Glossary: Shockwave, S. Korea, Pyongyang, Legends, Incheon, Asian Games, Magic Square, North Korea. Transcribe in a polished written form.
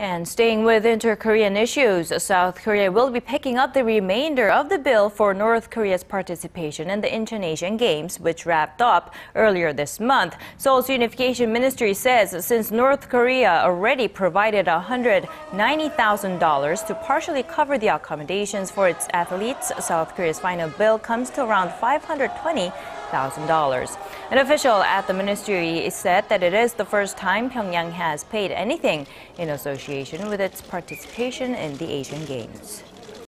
And staying with inter-Korean issues, South Korea will be picking up the remainder of the bill for North Korea's participation in the Incheon Games, which wrapped up earlier this month. Seoul's Unification Ministry says since North Korea already provided $190,000 to partially cover the accommodations for its athletes, South Korea's final bill comes to around $520,000. An official at the ministry said that it is the first time Pyongyang has paid anything in association with its participation in the Asian Games.